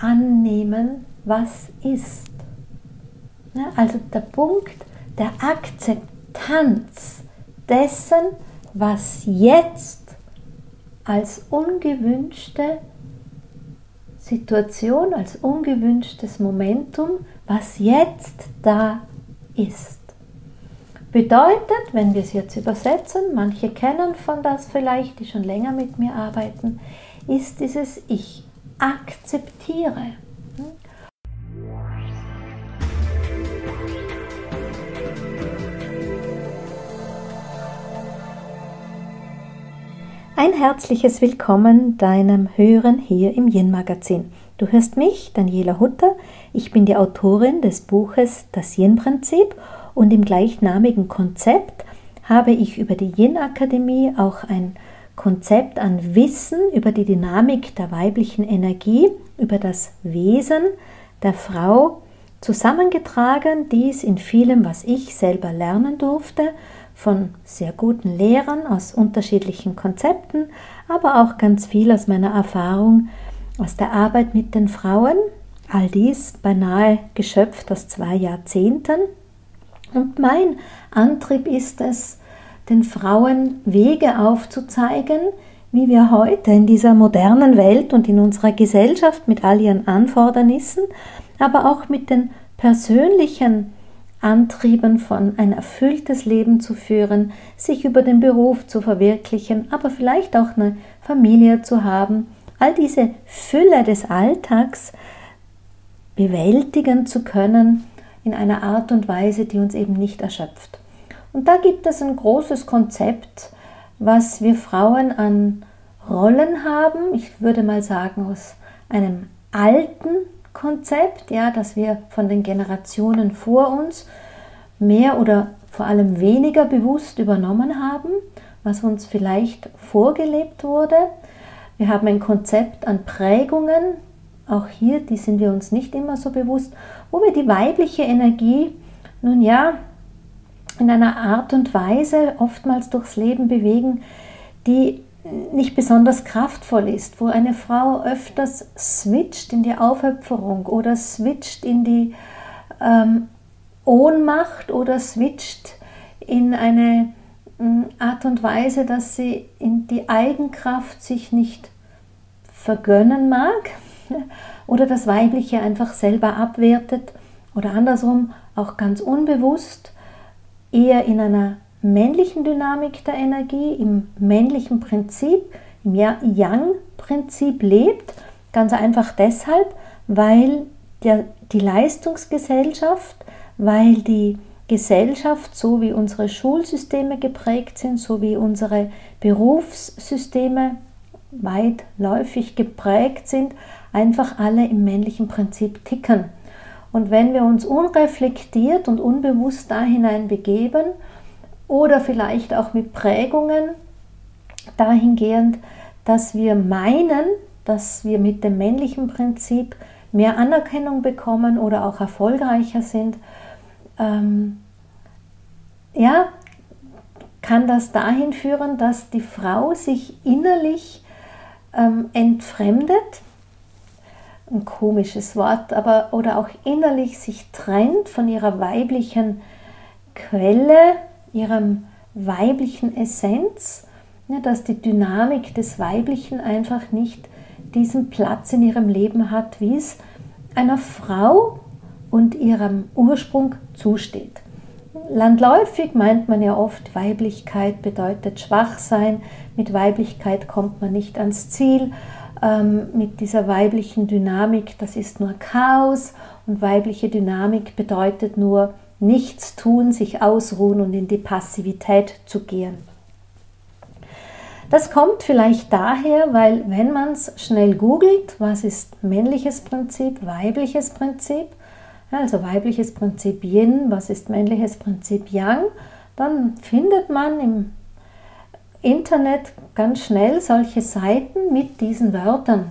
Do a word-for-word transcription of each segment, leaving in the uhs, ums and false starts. annehmen, was ist. Ja, also der Punkt der Akzeptanz dessen, was jetzt als ungewünschte Situation, als ungewünschtes Momentum, was jetzt da ist. Bedeutet, wenn wir es jetzt übersetzen, manche kennen von das vielleicht, die schon länger mit mir arbeiten, ist dieses Ich akzeptiere. Ein herzliches Willkommen deinem Hören hier im Yin-Magazin. Du hörst mich, Daniela Hutter. Ich bin die Autorin des Buches Das Yin-Prinzip und im gleichnamigen Konzept habe ich über die Yin-Akademie auch ein Konzept an Wissen über die Dynamik der weiblichen Energie, über das Wesen der Frau zusammengetragen, dies in vielem, was ich selber lernen durfte, von sehr guten Lehrern aus unterschiedlichen Konzepten, aber auch ganz viel aus meiner Erfahrung, aus der Arbeit mit den Frauen, all dies beinahe geschöpft aus zwei Jahrzehnten. Und mein Antrieb ist es, den Frauen Wege aufzuzeigen, wie wir heute in dieser modernen Welt und in unserer Gesellschaft mit all ihren Anfordernissen, aber auch mit den persönlichen Antrieben von ein erfülltes Leben zu führen, sich über den Beruf zu verwirklichen, aber vielleicht auch eine Familie zu haben, all diese Fülle des Alltags bewältigen zu können in einer Art und Weise, die uns eben nicht erschöpft. Und da gibt es ein großes Konzept, was wir Frauen an Rollen haben, ich würde mal sagen aus einem alten Konzept, ja, dass wir von den Generationen vor uns mehr oder vor allem weniger bewusst übernommen haben, was uns vielleicht vorgelebt wurde. Wir haben ein Konzept an Prägungen, auch hier, die sind wir uns nicht immer so bewusst, wo wir die weibliche Energie, nun ja, in einer Art und Weise oftmals durchs Leben bewegen, die nicht besonders kraftvoll ist, wo eine Frau öfters switcht in die Aufopferung oder switcht in die ähm, Ohnmacht oder switcht in eine ähm, Art und Weise, dass sie in die Eigenkraft sich nicht vergönnen mag oder das Weibliche einfach selber abwertet oder andersrum auch ganz unbewusst eher in einer männlichen Dynamik der Energie, im männlichen Prinzip, im Yang-Prinzip lebt, ganz einfach deshalb, weil der, die Leistungsgesellschaft, weil die Gesellschaft, so wie unsere Schulsysteme geprägt sind, so wie unsere Berufssysteme weitläufig geprägt sind, einfach alle im männlichen Prinzip ticken. Und wenn wir uns unreflektiert und unbewusst da hinein begeben, oder vielleicht auch mit Prägungen dahingehend, dass wir meinen, dass wir mit dem männlichen Prinzip mehr Anerkennung bekommen oder auch erfolgreicher sind, ähm, ja, kann das dahin führen, dass die Frau sich innerlich ähm, entfremdet, ein komisches Wort, aber oder auch innerlich sich trennt von ihrer weiblichen Quelle, ihrem weiblichen Essenz, dass die Dynamik des Weiblichen einfach nicht diesen Platz in ihrem Leben hat, wie es einer Frau und ihrem Ursprung zusteht. Landläufig meint man ja oft, Weiblichkeit bedeutet schwach sein, mit Weiblichkeit kommt man nicht ans Ziel, mit dieser weiblichen Dynamik, das ist nur Chaos und weibliche Dynamik bedeutet nur nichts tun, sich ausruhen und in die Passivität zu gehen. Das kommt vielleicht daher, weil wenn man es schnell googelt, was ist männliches Prinzip, weibliches Prinzip, also weibliches Prinzip Yin, was ist männliches Prinzip Yang, dann findet man im Internet ganz schnell solche Seiten mit diesen Wörtern.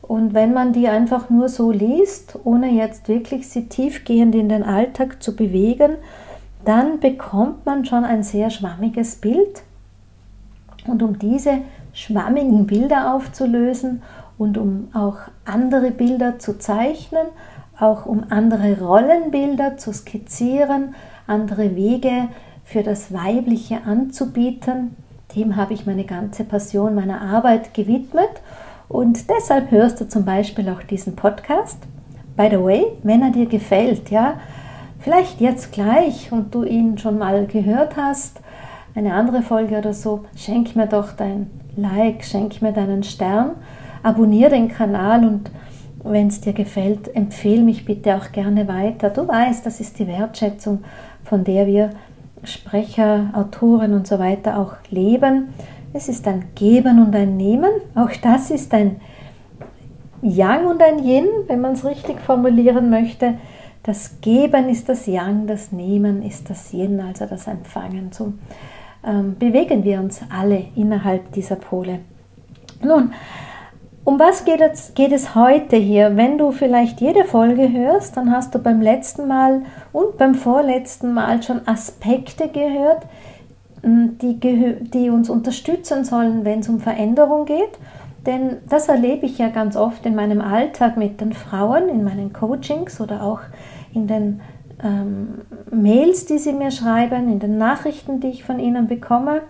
Und wenn man die einfach nur so liest, ohne jetzt wirklich sie tiefgehend in den Alltag zu bewegen, dann bekommt man schon ein sehr schwammiges Bild. Und um diese schwammigen Bilder aufzulösen, und um auch andere Bilder zu zeichnen, auch um andere Rollenbilder zu skizzieren, andere Wege für das Weibliche anzubieten. Dem habe ich meine ganze Passion meiner Arbeit gewidmet und deshalb hörst du zum Beispiel auch diesen Podcast. By the way, wenn er dir gefällt, ja, vielleicht jetzt gleich und du ihn schon mal gehört hast, eine andere Folge oder so, schenk mir doch dein Like, schenk mir deinen Stern, abonniere den Kanal und wenn es dir gefällt, empfehle mich bitte auch gerne weiter. Du weißt, das ist die Wertschätzung, von der wir Sprecher, Autoren und so weiter auch leben. Es ist ein Geben und ein Nehmen. Auch das ist ein Yang und ein Yin, wenn man es richtig formulieren möchte. Das Geben ist das Yang, das Nehmen ist das Yin, also das Empfangen. So ähm, bewegen wir uns alle innerhalb dieser Pole. Nun, um was geht es, geht es heute hier? Wenn du vielleicht jede Folge hörst, dann hast du beim letzten Mal und beim vorletzten Mal schon Aspekte gehört, die, die uns unterstützen sollen, wenn es um Veränderung geht. Denn das erlebe ich ja ganz oft in meinem Alltag mit den Frauen, in meinen Coachings oder auch in den ähm, Mails, die sie mir schreiben, in den Nachrichten, die ich von ihnen bekomme.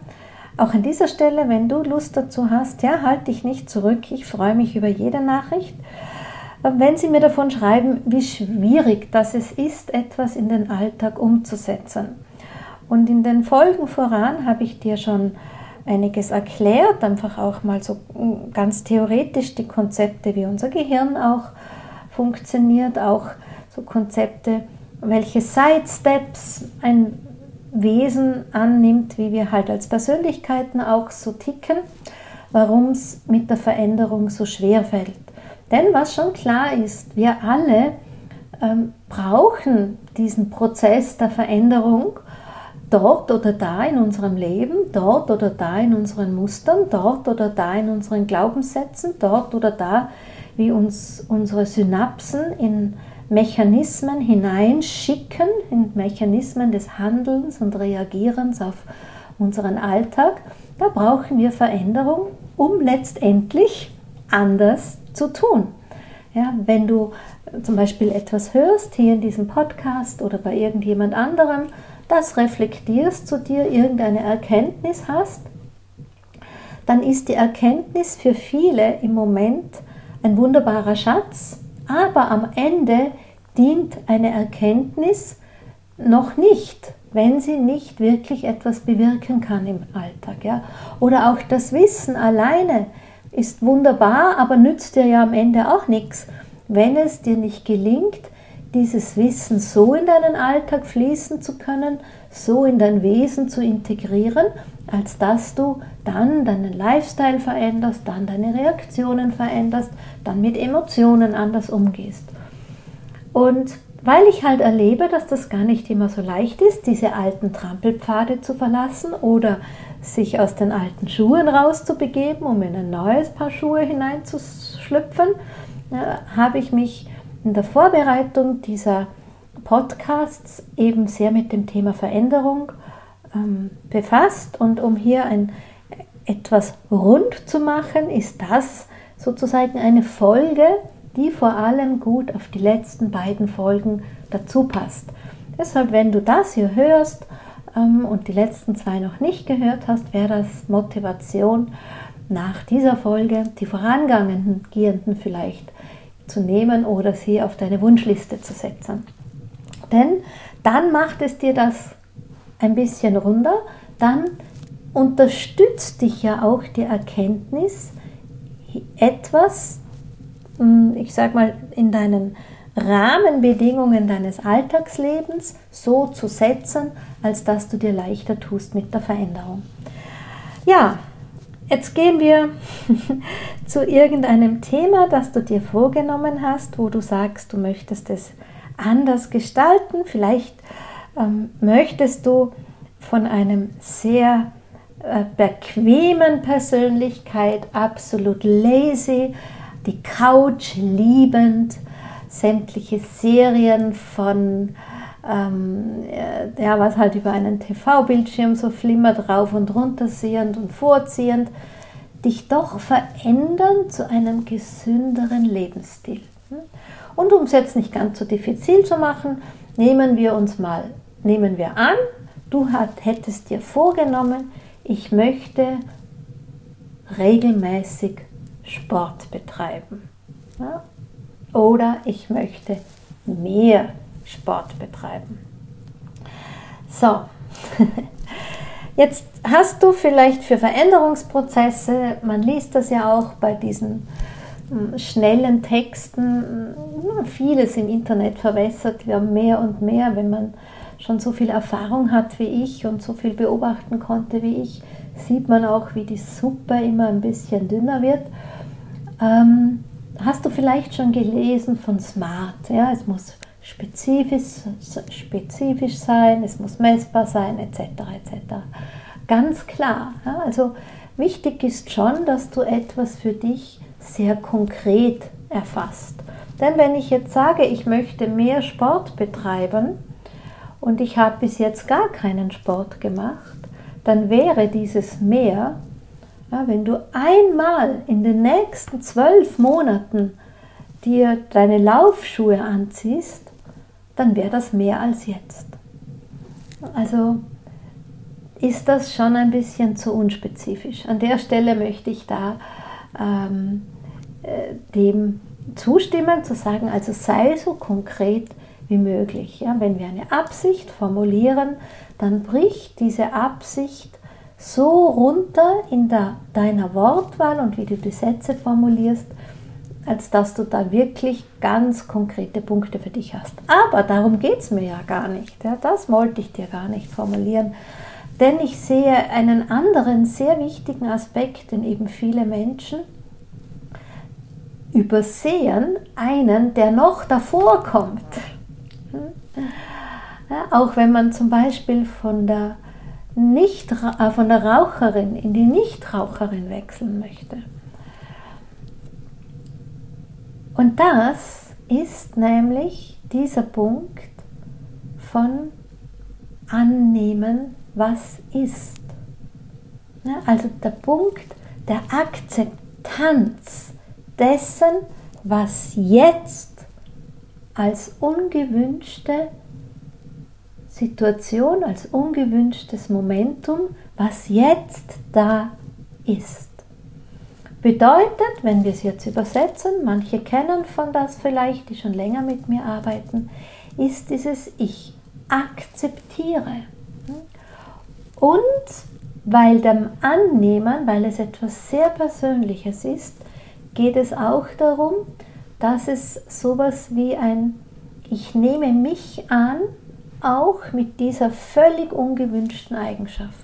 Auch an dieser Stelle, wenn du Lust dazu hast, ja, halt dich nicht zurück. Ich freue mich über jede Nachricht. Wenn sie mir davon schreiben, wie schwierig das es ist, etwas in den Alltag umzusetzen. Und in den Folgen voran habe ich dir schon einiges erklärt, einfach auch mal so ganz theoretisch die Konzepte, wie unser Gehirn auch funktioniert, auch so Konzepte, welche Side-Steps ein Wesen annimmt, wie wir halt als Persönlichkeiten auch so ticken, warum es mit der Veränderung so schwer fällt. Denn was schon klar ist, wir alle ähm, brauchen diesen Prozess der Veränderung dort oder da in unserem Leben, dort oder da in unseren Mustern, dort oder da in unseren Glaubenssätzen, dort oder da, wie uns unsere Synapsen in Mechanismen hineinschicken, in Mechanismen des Handelns und Reagierens auf unseren Alltag, da brauchen wir Veränderung, um letztendlich anders zu tun. Ja, wenn du zum Beispiel etwas hörst, hier in diesem Podcast oder bei irgendjemand anderem, das reflektierst, zu dir irgendeine Erkenntnis hast, dann ist die Erkenntnis für viele im Moment ein wunderbarer Schatz, aber am Ende dient eine Erkenntnis noch nicht, wenn sie nicht wirklich etwas bewirken kann im Alltag. Ja? Oder auch das Wissen alleine ist wunderbar, aber nützt dir ja am Ende auch nichts, wenn es dir nicht gelingt, dieses Wissen so in deinen Alltag fließen zu können, so in dein Wesen zu integrieren, als dass du dann deinen Lifestyle veränderst, dann deine Reaktionen veränderst, dann mit Emotionen anders umgehst. Und weil ich halt erlebe, dass das gar nicht immer so leicht ist, diese alten Trampelpfade zu verlassen oder sich aus den alten Schuhen rauszubegeben, um in ein neues Paar Schuhe hineinzuschlüpfen, ja, habe ich mich in der Vorbereitung dieser Podcasts eben sehr mit dem Thema Veränderung ähm, befasst. Und um hier ein, etwas rund zu machen, ist das sozusagen eine Folge, die vor allem gut auf die letzten beiden Folgen dazu passt. Deshalb, wenn du das hier hörst ähm, und die letzten zwei noch nicht gehört hast, wäre das Motivation, nach dieser Folge die vorangehenden vielleicht zu nehmen oder sie auf deine Wunschliste zu setzen. Denn dann macht es dir das ein bisschen runder, dann unterstützt dich ja auch die Erkenntnis, etwas, ich sag mal, in deinen Rahmenbedingungen deines Alltagslebens so zu setzen, als dass du dir leichter tust mit der Veränderung. Ja, jetzt gehen wir zu irgendeinem Thema, das du dir vorgenommen hast, wo du sagst, du möchtest es anders gestalten. Vielleicht ähm, möchtest du von einem sehr äh, bequemen Persönlichkeit, absolut lazy, die Couch liebend, sämtliche Serien von, ähm, ja, was halt über einen T V-Bildschirm so flimmert, rauf und runter sehend und vorziehend, dich doch verändern zu einem gesünderen Lebensstil. Und um es jetzt nicht ganz so diffizil zu machen, nehmen wir uns mal, nehmen wir an, du hättest dir vorgenommen, ich möchte regelmäßig Sport betreiben. Ja? Oder ich möchte mehr Sport betreiben. So, jetzt hast du vielleicht für Veränderungsprozesse, man liest das ja auch bei diesen schnellen Texten, vieles im Internet verwässert, wir haben mehr und mehr, wenn man schon so viel Erfahrung hat wie ich und so viel beobachten konnte wie ich, sieht man auch, wie die Suppe immer ein bisschen dünner wird. Ähm, hast du vielleicht schon gelesen von Smart? Ja, es muss spezifisch, spezifisch sein, es muss messbar sein, et cetera et cetera. Ganz klar. Ja, also wichtig ist schon, dass du etwas für dich sehr konkret erfasst. Denn wenn ich jetzt sage, ich möchte mehr Sport betreiben und ich habe bis jetzt gar keinen Sport gemacht, dann wäre dieses Mehr, ja, wenn du einmal in den nächsten zwölf Monaten dir deine Laufschuhe anziehst, dann wäre das mehr als jetzt. Also ist das schon ein bisschen zu unspezifisch. An der Stelle möchte ich da ähm, äh, dem zustimmen, zu sagen, also sei so konkret wie möglich. Ja, wenn wir eine Absicht formulieren, dann brich diese Absicht so runter in der, deiner Wortwahl und wie du die Sätze formulierst, als dass du da wirklich ganz konkrete Punkte für dich hast. Aber darum geht es mir ja gar nicht. Ja, das wollte ich dir gar nicht formulieren. Denn ich sehe einen anderen sehr wichtigen Aspekt, den eben viele Menschen übersehen, einen, der noch davor kommt. Hm? Ja, auch wenn man zum Beispiel von der, Nicht, äh, von der Raucherin in die Nichtraucherin wechseln möchte. Und das ist nämlich dieser Punkt von annehmen, was ist. Ja, also der Punkt der Akzeptanz dessen, was jetzt als ungewünschte Situation, als ungewünschtes Momentum, was jetzt da ist. Bedeutet, wenn wir es jetzt übersetzen, manche kennen von das vielleicht, die schon länger mit mir arbeiten, ist dieses Ich akzeptiere. Und weil dem Annehmen, weil es etwas sehr Persönliches ist, geht es auch darum, dass es sowas wie ein Ich nehme mich an, auch mit dieser völlig ungewünschten Eigenschaft.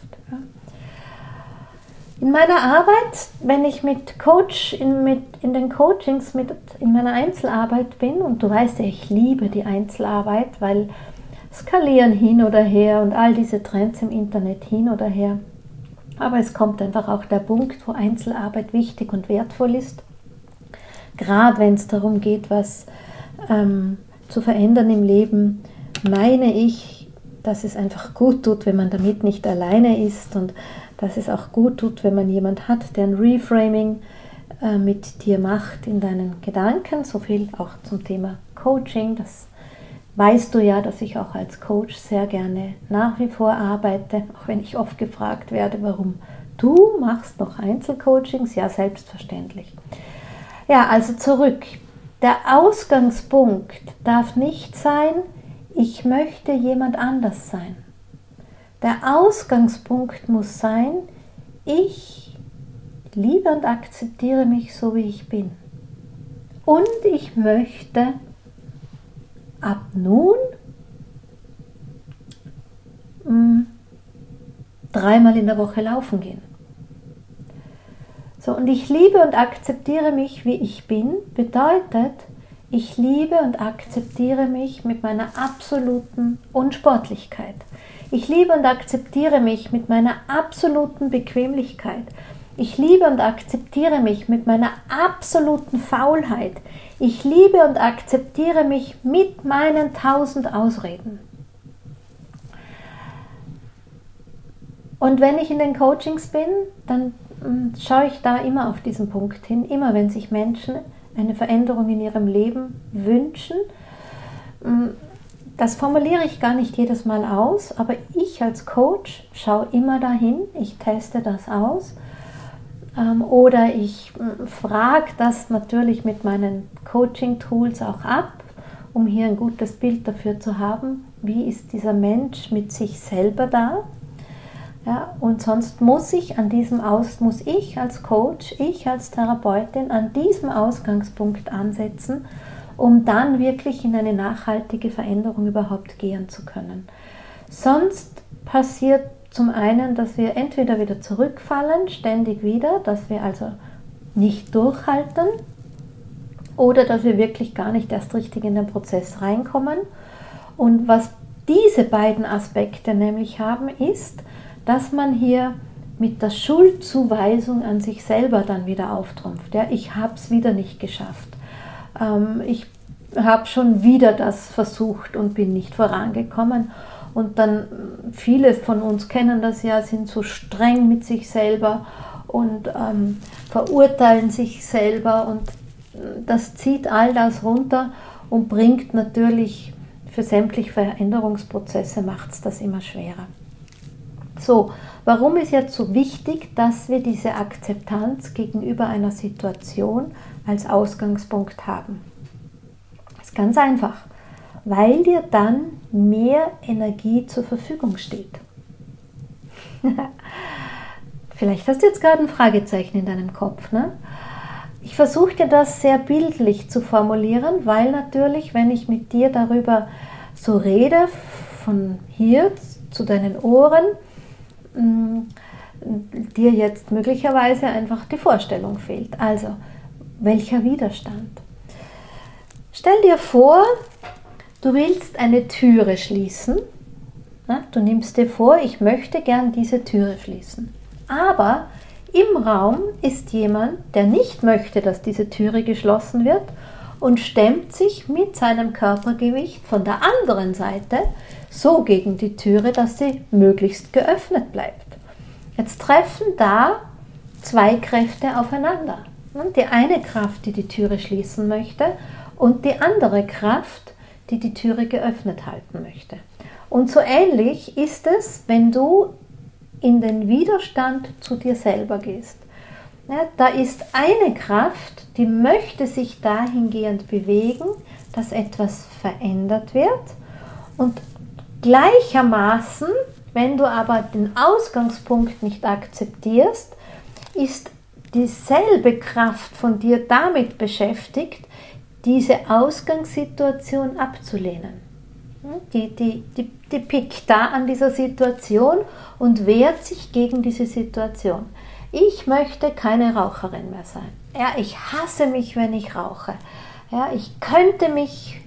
In meiner Arbeit, wenn ich mit Coach, in, mit, in den Coachings, mit, in meiner Einzelarbeit bin, und du weißt ja, ich liebe die Einzelarbeit, weil skalieren hin oder her und all diese Trends im Internet hin oder her, aber es kommt einfach auch der Punkt, wo Einzelarbeit wichtig und wertvoll ist, gerade wenn es darum geht, was ähm, zu verändern im Leben, meine ich, dass es einfach gut tut, wenn man damit nicht alleine ist und dass es auch gut tut, wenn man jemand hat, der ein Reframing äh, mit dir macht in deinen Gedanken. So viel auch zum Thema Coaching. Das weißt du ja, dass ich auch als Coach sehr gerne nach wie vor arbeite, auch wenn ich oft gefragt werde, warum du machst noch Einzelcoachings. Ja, selbstverständlich. Ja, also zurück. Der Ausgangspunkt darf nicht sein, ich möchte jemand anders sein. Der Ausgangspunkt muss sein, ich liebe und akzeptiere mich so, wie ich bin. Und ich möchte ab nun mh, dreimal in der Woche laufen gehen. So, und ich liebe und akzeptiere mich, wie ich bin, bedeutet, ich liebe und akzeptiere mich mit meiner absoluten Unsportlichkeit. Ich liebe und akzeptiere mich mit meiner absoluten Bequemlichkeit. Ich liebe und akzeptiere mich mit meiner absoluten Faulheit. Ich liebe und akzeptiere mich mit meinen tausend Ausreden. Und wenn ich in den Coachings bin, dann schaue ich da immer auf diesen Punkt hin, immer wenn sich Menschen eine Veränderung in ihrem Leben wünschen. Das formuliere ich gar nicht jedes Mal aus, aber ich als Coach schaue immer dahin, ich teste das aus oder ich frage das natürlich mit meinen Coaching-Tools auch ab, um hier ein gutes Bild dafür zu haben, wie ist dieser Mensch mit sich selber da. Ja, und sonst muss ich an diesem Aus, muss ich als Coach, ich als Therapeutin an diesem Ausgangspunkt ansetzen, um dann wirklich in eine nachhaltige Veränderung überhaupt gehen zu können. Sonst passiert zum einen, dass wir entweder wieder zurückfallen, ständig wieder, dass wir also nicht durchhalten oder dass wir wirklich gar nicht erst richtig in den Prozess reinkommen. Und was diese beiden Aspekte nämlich haben, ist, dass man hier mit der Schuldzuweisung an sich selber dann wieder auftrumpft. Ja, ich habe es wieder nicht geschafft. Ähm, ich habe schon wieder das versucht und bin nicht vorangekommen. Und dann, viele von uns kennen das ja, sind so streng mit sich selber und ähm, verurteilen sich selber. Und das zieht all das runter und bringt natürlich für sämtliche Veränderungsprozesse, macht es das immer schwerer. So, warum ist jetzt so wichtig, dass wir diese Akzeptanz gegenüber einer Situation als Ausgangspunkt haben? Das ist ganz einfach, weil dir dann mehr Energie zur Verfügung steht. Vielleicht hast du jetzt gerade ein Fragezeichen in deinem Kopf, ne? Ich versuche dir das sehr bildlich zu formulieren, weil natürlich, wenn ich mit dir darüber so rede, von hier zu deinen Ohren, dir jetzt möglicherweise einfach die Vorstellung fehlt. Also, welcher Widerstand? Stell dir vor, du willst eine Türe schließen. Du nimmst dir vor, ich möchte gern diese Türe schließen. Aber im Raum ist jemand, der nicht möchte, dass diese Türe geschlossen wird und stemmt sich mit seinem Körpergewicht von der anderen Seite so gegen die Türe, dass sie möglichst geöffnet bleibt. Jetzt treffen da zwei Kräfte aufeinander. Die eine Kraft, die die Türe schließen möchte, und die andere Kraft, die die Türe geöffnet halten möchte. Und so ähnlich ist es, wenn du in den Widerstand zu dir selber gehst. Da ist eine Kraft, die möchte sich dahingehend bewegen, dass etwas verändert wird, und gleichermaßen, wenn du aber den Ausgangspunkt nicht akzeptierst, ist dieselbe Kraft von dir damit beschäftigt, diese Ausgangssituation abzulehnen. Die, die, die, die pickt da an dieser Situation und wehrt sich gegen diese Situation. Ich möchte keine Raucherin mehr sein. Ja, ich hasse mich, wenn ich rauche. Ja, ich könnte mich...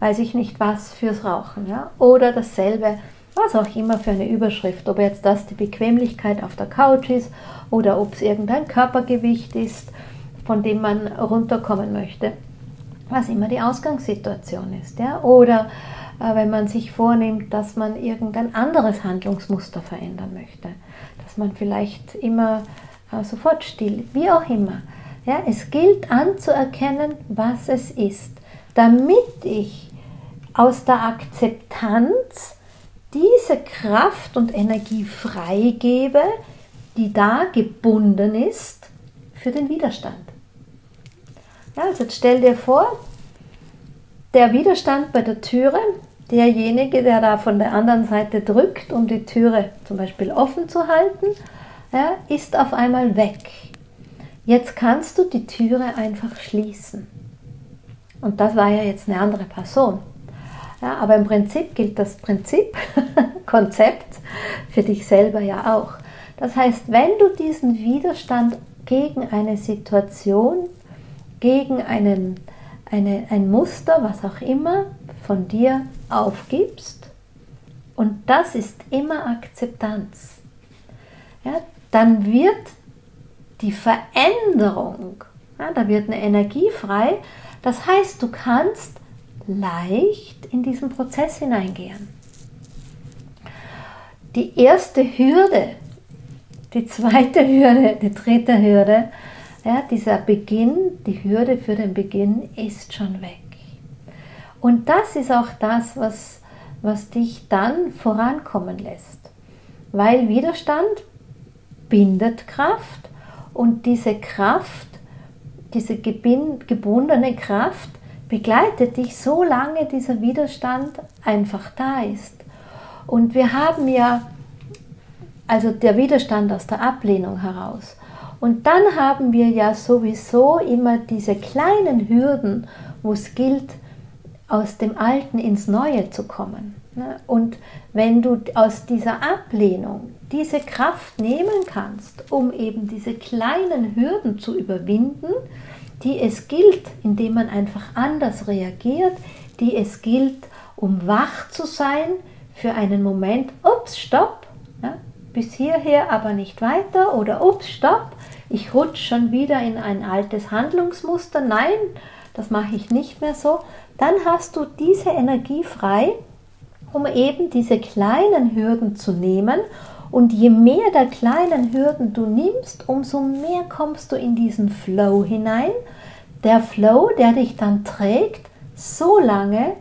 weiß ich nicht was, fürs Rauchen, ja? Oder dasselbe, was auch immer für eine Überschrift, ob jetzt das die Bequemlichkeit auf der Couch ist oder ob es irgendein Körpergewicht ist, von dem man runterkommen möchte, was immer die Ausgangssituation ist, ja? Oder äh, wenn man sich vornimmt, dass man irgendein anderes Handlungsmuster verändern möchte, dass man vielleicht immer äh, sofort still, wie auch immer. Ja? Es gilt anzuerkennen, was es ist, damit ich aus der Akzeptanz diese Kraft und Energie freigebe, die da gebunden ist für den Widerstand. Ja, also jetzt stell dir vor, der Widerstand bei der Türe, derjenige, der da von der anderen Seite drückt, um die Türe zum Beispiel offen zu halten, ja, ist auf einmal weg. Jetzt kannst du die Türe einfach schließen. Und das war ja jetzt eine andere Person. Ja, aber im Prinzip gilt das Prinzip, Konzept, für dich selber ja auch. Das heißt, wenn du diesen Widerstand gegen eine Situation, gegen einen, eine, ein Muster, was auch immer, von dir aufgibst, und das ist immer Akzeptanz, ja, dann wird die Veränderung, ja, da wird eine Energie frei. Das heißt, du kannst leicht in diesen Prozess hineingehen. Die erste Hürde, die zweite Hürde, die dritte Hürde, ja, dieser Beginn, die Hürde für den Beginn ist schon weg. Und das ist auch das, was, was dich dann vorankommen lässt. Weil Widerstand bindet Kraft und diese Kraft, diese gebundene Kraft begleitet dich, solange dieser Widerstand einfach da ist. Und wir haben ja, also der Widerstand aus der Ablehnung heraus. Und dann haben wir ja sowieso immer diese kleinen Hürden, wo es gilt, aus dem Alten ins Neue zu kommen. Und wenn du aus dieser Ablehnung diese Kraft nehmen kannst, um eben diese kleinen Hürden zu überwinden, die es gilt, indem man einfach anders reagiert, die es gilt, um wach zu sein für einen Moment, ups, stopp, bis hierher, aber nicht weiter, oder ups, stopp, ich rutsche schon wieder in ein altes Handlungsmuster, nein, das mache ich nicht mehr so, dann hast du diese Energie frei, um eben diese kleinen Hürden zu nehmen. Und je mehr der kleinen Hürden du nimmst, umso mehr kommst du in diesen Flow hinein. Der Flow, der dich dann trägt, so lange,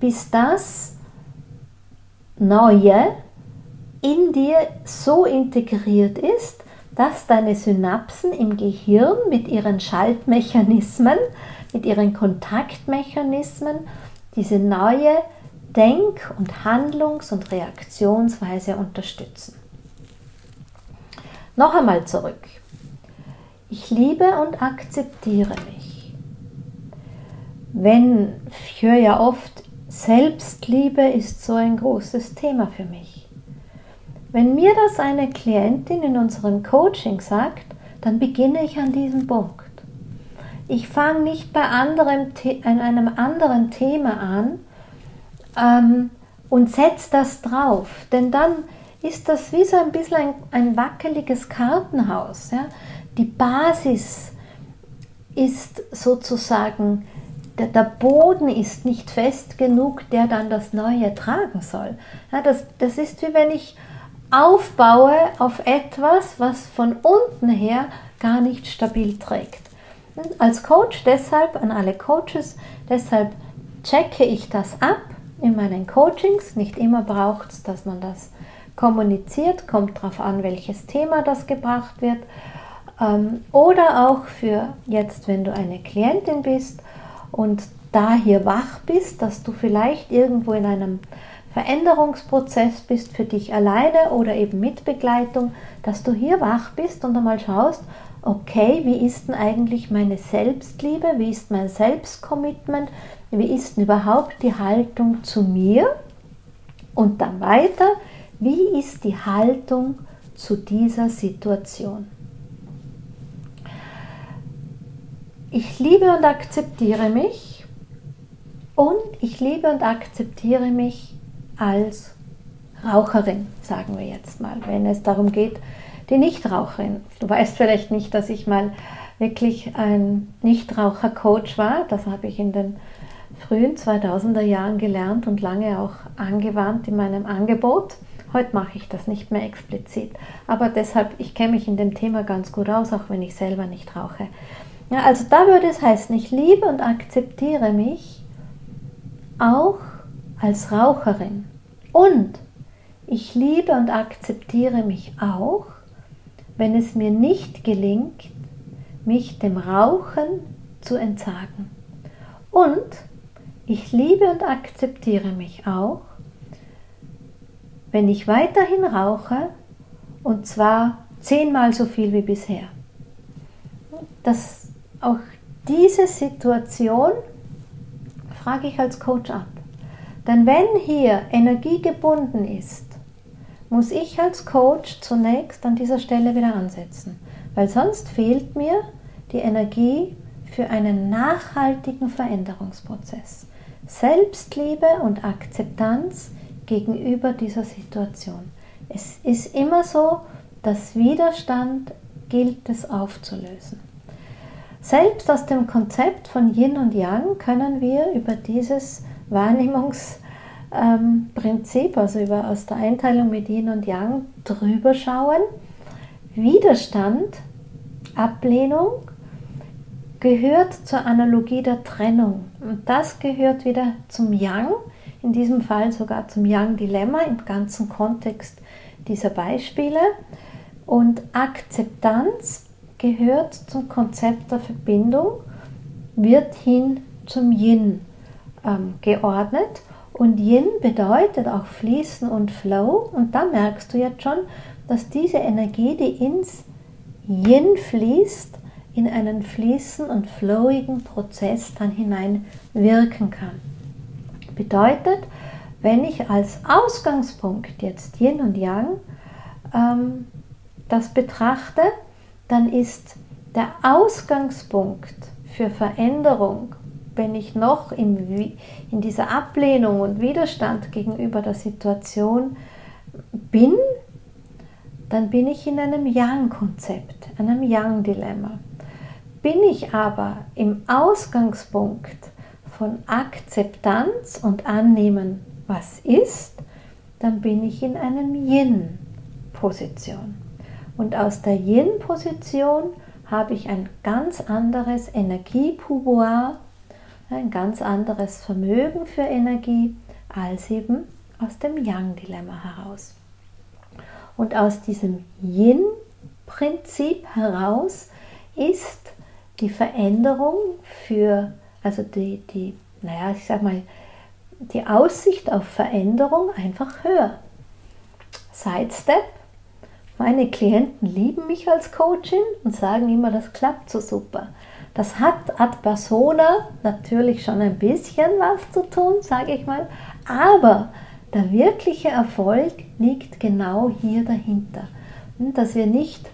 bis das Neue in dir so integriert ist, dass deine Synapsen im Gehirn mit ihren Schaltmechanismen, mit ihren Kontaktmechanismen, diese neue Denk- und Handlungs- und Reaktionsweise unterstützen. Noch einmal zurück. Ich liebe und akzeptiere mich. Wenn, ich höre ja oft, Selbstliebe ist so ein großes Thema für mich. Wenn mir das eine Klientin in unserem Coaching sagt, dann beginne ich an diesem Punkt. Ich fange nicht bei anderem, an einem anderen Thema an ähm, und setze das drauf, denn dann ist das wie so ein bisschen ein, ein wackeliges Kartenhaus. Ja? Die Basis ist sozusagen, der, der Boden ist nicht fest genug, der dann das Neue tragen soll. Ja, das, das ist wie wenn ich aufbaue auf etwas, was von unten her gar nicht stabil trägt. Als Coach deshalb, an alle Coaches, deshalb checke ich das ab in meinen Coachings. Nicht immer braucht es, dass man das kommuniziert, kommt darauf an, welches Thema das gebracht wird, oder auch für jetzt, wenn du eine Klientin bist und da hier wach bist, dass du vielleicht irgendwo in einem Veränderungsprozess bist, für dich alleine oder eben mit Begleitung, dass du hier wach bist und einmal schaust, okay, wie ist denn eigentlich meine Selbstliebe, wie ist mein Selbstcommitment, wie ist denn überhaupt die Haltung zu mir, und dann weiter, wie ist die Haltung zu dieser Situation? Ich liebe und akzeptiere mich und ich liebe und akzeptiere mich als Raucherin, sagen wir jetzt mal, wenn es darum geht, die Nichtraucherin. Du weißt vielleicht nicht, dass ich mal wirklich ein Nichtraucher-Coach war, das habe ich in den frühen zweitausender Jahren gelernt und lange auch angewandt in meinem Angebot. Heute mache ich das nicht mehr explizit, aber deshalb, ich kenne mich in dem Thema ganz gut aus, auch wenn ich selber nicht rauche. Ja, also da würde es heißen, ich liebe und akzeptiere mich auch als Raucherin und ich liebe und akzeptiere mich auch, wenn es mir nicht gelingt, mich dem Rauchen zu entsagen. Und ich liebe und akzeptiere mich auch, wenn ich weiterhin rauche, und zwar zehnmal so viel wie bisher. Das, auch diese Situation frage ich als Coach ab. Denn wenn hier Energie gebunden ist, muss ich als Coach zunächst an dieser Stelle wieder ansetzen. Weil sonst fehlt mir die Energie für einen nachhaltigen Veränderungsprozess. Selbstliebe und Akzeptanz gegenüber dieser Situation. Es ist immer so, dass Widerstand gilt es aufzulösen. Selbst aus dem Konzept von Yin und Yang können wir über dieses Wahrnehmungsprinzip, also über, aus der Einteilung mit Yin und Yang, drüber schauen, Widerstand, Ablehnung, gehört zur Analogie der Trennung. Und das gehört wieder zum Yang, in diesem Fall sogar zum Yang-Dilemma im ganzen Kontext dieser Beispiele. Und Akzeptanz gehört zum Konzept der Verbindung, wird hin zum Yin ähm, geordnet. Und Yin bedeutet auch Fließen und Flow. Und da merkst du jetzt schon, dass diese Energie, die ins Yin fließt, in einen fließenden und flowigen Prozess dann hinein wirken kann. Bedeutet, wenn ich als Ausgangspunkt jetzt Yin und Yang ähm, das betrachte, dann ist der Ausgangspunkt für Veränderung, wenn ich noch im, in dieser Ablehnung und Widerstand gegenüber der Situation bin, dann bin ich in einem Yang-Konzept, einem Yang-Dilemma. Bin ich aber im Ausgangspunkt von Akzeptanz und Annehmen, was ist, dann bin ich in einem Yin-Position. Und aus der Yin-Position habe ich ein ganz anderes Energiepouvoir, ein ganz anderes Vermögen für Energie, als eben aus dem Yang-Dilemma heraus. Und aus diesem Yin-Prinzip heraus ist die Veränderung für, also die, die, naja, ich sag mal, die Aussicht auf Veränderung einfach höher. Sidestep. Meine Klienten lieben mich als Coachin und sagen immer, das klappt so super. Das hat ad persona natürlich schon ein bisschen was zu tun, sage ich mal, aber der wirkliche Erfolg liegt genau hier dahinter. Dass wir nicht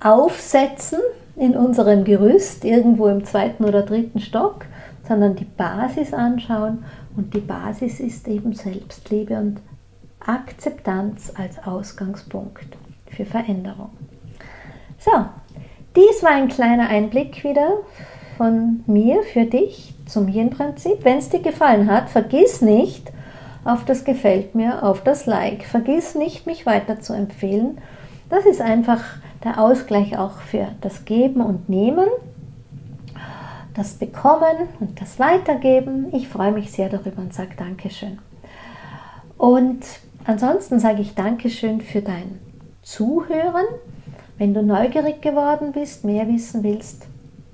aufsetzen in unserem Gerüst, irgendwo im zweiten oder dritten Stock, sondern die Basis anschauen, und die Basis ist eben Selbstliebe und Akzeptanz als Ausgangspunkt für Veränderung. So, dies war ein kleiner Einblick wieder von mir für dich zum Yin-Prinzip. Wenn es dir gefallen hat, vergiss nicht auf das Gefällt mir, auf das Like. Vergiss nicht, mich weiter zu empfehlen. Das ist einfach der Ausgleich auch für das Geben und Nehmen, das Bekommen und das Weitergeben. Ich freue mich sehr darüber und sage Dankeschön. Und ansonsten sage ich Dankeschön für dein Zuhören. Wenn du neugierig geworden bist, mehr wissen willst,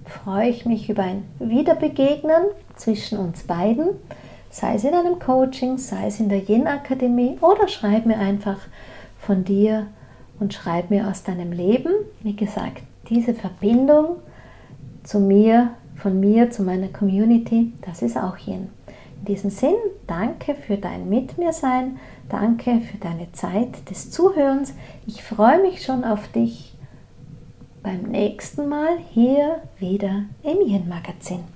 freue ich mich über ein Wiederbegegnen zwischen uns beiden, sei es in einem Coaching, sei es in der Yin-Akademie, oder schreib mir einfach von dir und schreib mir aus deinem Leben. Wie gesagt, diese Verbindung zu mir, von mir zu meiner Community, das ist auch Yin. In diesem Sinn, danke für dein Mit-mir-Sein, danke für deine Zeit des Zuhörens. Ich freue mich schon auf dich beim nächsten Mal hier wieder im Yin-Magazin.